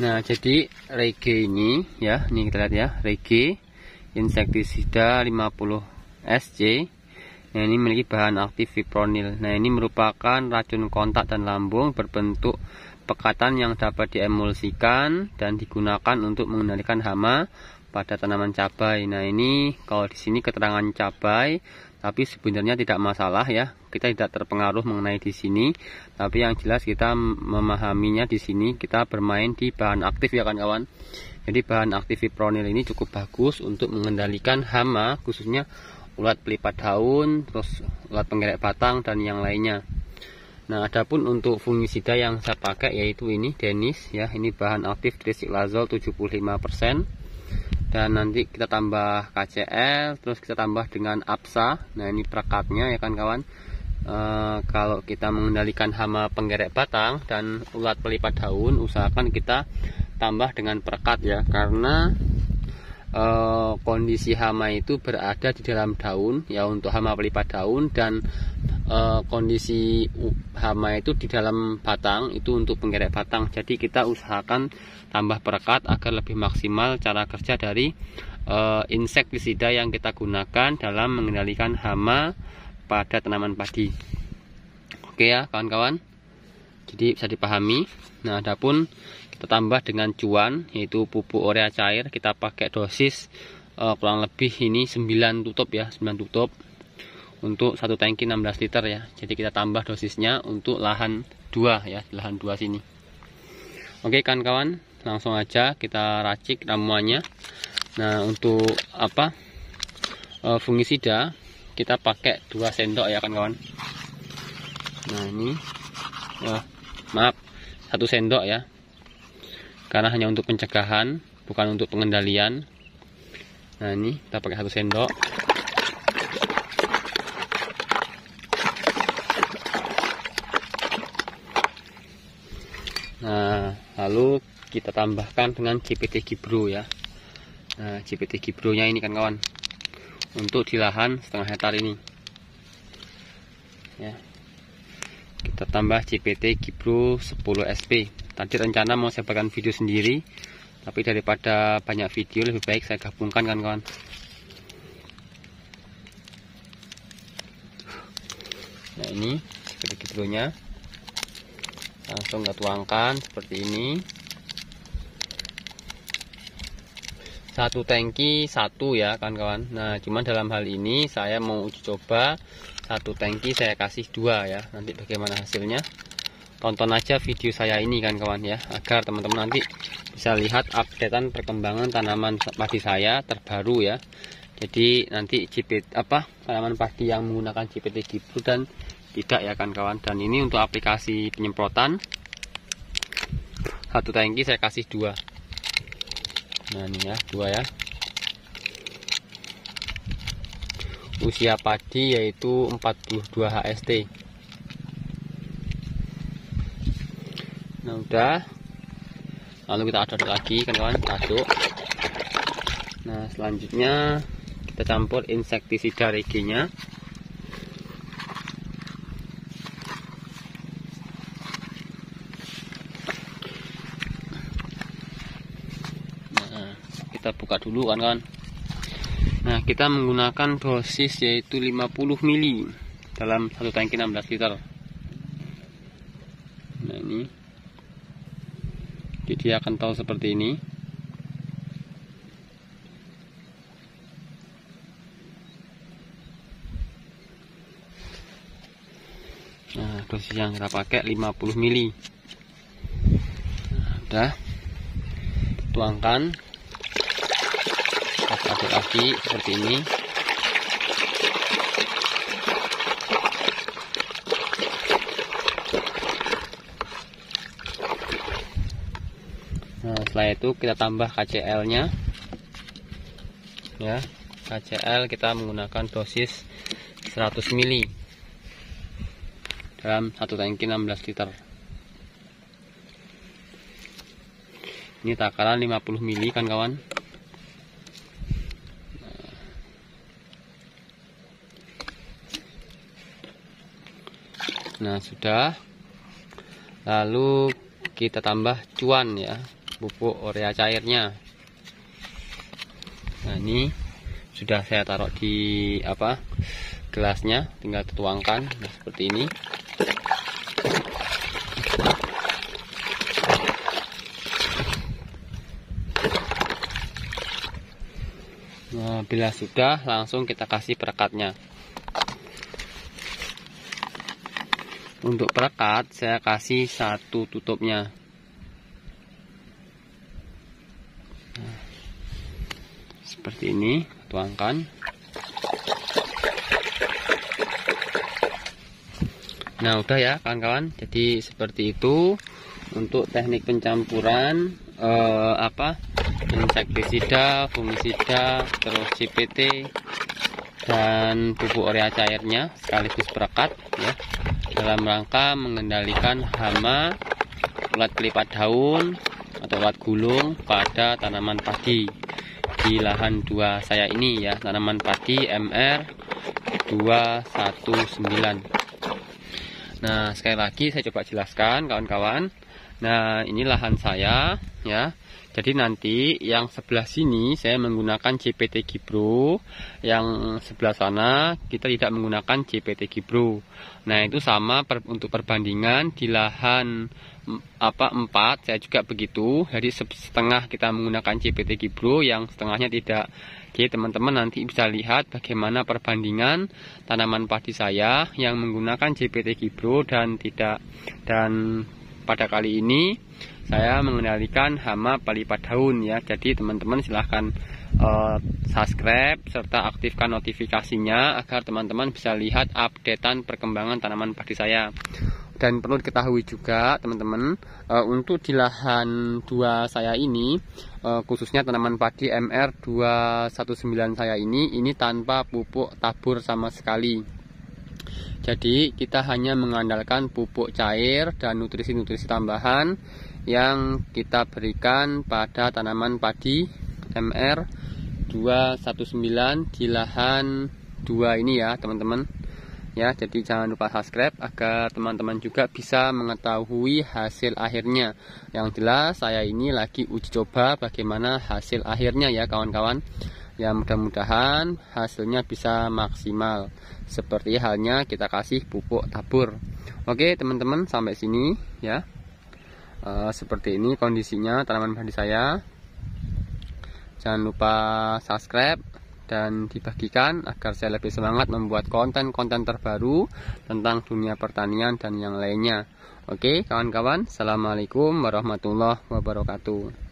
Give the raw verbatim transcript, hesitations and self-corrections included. Nah, jadi Regi ini ya, ini kita lihat ya, Regi insektisida lima puluh S C. Nah, ini memiliki bahan aktif fipronil. Nah, ini merupakan racun kontak dan lambung berbentuk pekatan yang dapat diemulsikan dan digunakan untuk mengendalikan hama pada tanaman cabai. Nah, ini kalau di sini keterangan cabai, tapi sebenarnya tidak masalah ya. Kita tidak terpengaruh mengenai di sini, tapi yang jelas kita memahaminya di sini kita bermain di bahan aktif ya kawan-kawan. Jadi bahan aktif fipronil ini cukup bagus untuk mengendalikan hama, khususnya ulat pelipat daun, terus ulat penggerek batang dan yang lainnya. Nah, adapun untuk fungisida yang saya pakai yaitu ini Denis ya, ini bahan aktif Trisiklazol tujuh puluh lima persen. Dan nanti kita tambah K C L, terus kita tambah dengan A P S A. Nah, ini perekatnya ya kan kawan. E, kalau kita mengendalikan hama penggerek batang dan ulat pelipat daun, usahakan kita tambah dengan perekat ya, karena e, kondisi hama itu berada di dalam daun ya, untuk hama pelipat daun, dan e, kondisi hama itu di dalam batang itu untuk penggerek batang. Jadi kita usahakan tambah perekat agar lebih maksimal cara kerja dari e, insektisida yang kita gunakan dalam mengendalikan hama pada tanaman padi. Oke ya kawan-kawan, jadi bisa dipahami. Nah, adapun kita tambah dengan cuan yaitu pupuk urea cair, kita pakai dosis e, kurang lebih ini sembilan tutup ya, sembilan tutup untuk satu tangki enam belas liter ya. Jadi kita tambah dosisnya untuk lahan dua ya, lahan dua sini. Oke kawan-kawan, langsung aja kita racik ramuannya. Nah, untuk apa e, fungisida kita pakai dua sendok ya kan kawan. Nah, ini oh, maaf satu sendok ya, karena hanya untuk pencegahan bukan untuk pengendalian. Nah, ini kita pakai satu sendok. Nah, lalu kita tambahkan dengan G P T Gibro ya. Nah, G P T Gibro nya ini kan kawan, untuk di lahan setengah hektar ini ya. Kita tambah G P T Gibro sepuluh S P. Tadi rencana mau saya bagikan video sendiri, tapi daripada banyak video lebih baik saya gabungkan kan kawan. Nah, ini G P T Gibro nya langsung kita tuangkan seperti ini. Satu tangki satu ya kawan-kawan. Nah, cuman dalam hal ini saya mau uji coba satu tangki saya kasih dua ya. Nanti bagaimana hasilnya, tonton aja video saya ini kan kawan ya, agar teman-teman nanti bisa lihat updatean perkembangan tanaman padi saya terbaru ya. Jadi nanti G P T apa tanaman padi yang menggunakan G P T Gibro dan tidak ya kan kawan. Dan ini untuk aplikasi penyemprotan, satu tangki saya kasih dua. Nah, ini ya, dua ya. Usia padi yaitu empat puluh dua H S T. Nah, udah. Lalu kita aduk lagi kan kawan, aduk. Nah, selanjutnya kita campur insektisida Regi-nya. Kita buka dulu kan kawan. Nah, kita menggunakan dosis yaitu lima puluh mili dalam satu tangki enam belas liter. Nah, ini jadi akan tahu seperti ini. Nah, dosis yang kita pakai lima puluh mili. Nah, udah, tuangkan. Aduk lagi seperti ini. Nah, setelah itu kita tambah K C L nya ya. K C L kita menggunakan dosis seratus mili dalam satu tangki enam belas liter. Ini takaran lima puluh mili kan kawan. Nah, sudah. Lalu kita tambah cuan ya. pupuk urea cairnya. Nah, ini sudah saya taruh di apa gelasnya, tinggal tuangkan. Nah, seperti ini. Nah, bila sudah, langsung kita kasih perekatnya. Untuk perekat, saya kasih satu tutupnya. Nah, seperti ini, tuangkan. Nah, udah ya kawan-kawan. Jadi seperti itu untuk teknik pencampuran eh, apa? insektisida, fungisida, terus G P T dan pupuk urea cairnya sekaligus perekat ya. Dalam rangka mengendalikan hama, ulat pelipat daun atau ulat gulung pada tanaman padi di lahan dua saya ini ya, tanaman padi M R dua satu sembilan. Nah, sekali lagi saya coba jelaskan kawan-kawan. Nah, ini lahan saya ya. Jadi nanti yang sebelah sini saya menggunakan G P T Gibro, yang sebelah sana kita tidak menggunakan G P T Gibro. Nah, itu sama per, untuk perbandingan di lahan apa empat saya juga begitu. Jadi setengah kita menggunakan G P T Gibro, yang setengahnya tidak. Jadi teman-teman nanti bisa lihat bagaimana perbandingan tanaman padi saya yang menggunakan G P T Gibro dan tidak. Dan pada kali ini saya mengendalikan hama pelipat daun ya. Jadi teman-teman silahkan uh, subscribe serta aktifkan notifikasinya agar teman-teman bisa lihat updatean perkembangan tanaman padi saya. Dan perlu diketahui juga teman-teman, uh, untuk di lahan dua saya ini, uh, khususnya tanaman padi M R dua satu sembilan saya ini, ini tanpa pupuk tabur sama sekali. Jadi kita hanya mengandalkan pupuk cair dan nutrisi-nutrisi tambahan yang kita berikan pada tanaman padi M R dua satu sembilan di lahan dua ini ya teman-teman ya. Jadi jangan lupa subscribe agar teman-teman juga bisa mengetahui hasil akhirnya. Yang jelas saya ini lagi uji coba bagaimana hasil akhirnya ya kawan-kawan. Ya, mudah-mudahan hasilnya bisa maksimal. Seperti halnya kita kasih pupuk tabur. Oke teman-teman, sampai sini ya. E, seperti ini kondisinya tanaman padi saya. Jangan lupa subscribe dan dibagikan agar saya lebih semangat membuat konten-konten terbaru tentang dunia pertanian dan yang lainnya. Oke kawan-kawan, assalamualaikum warahmatullahi wabarakatuh.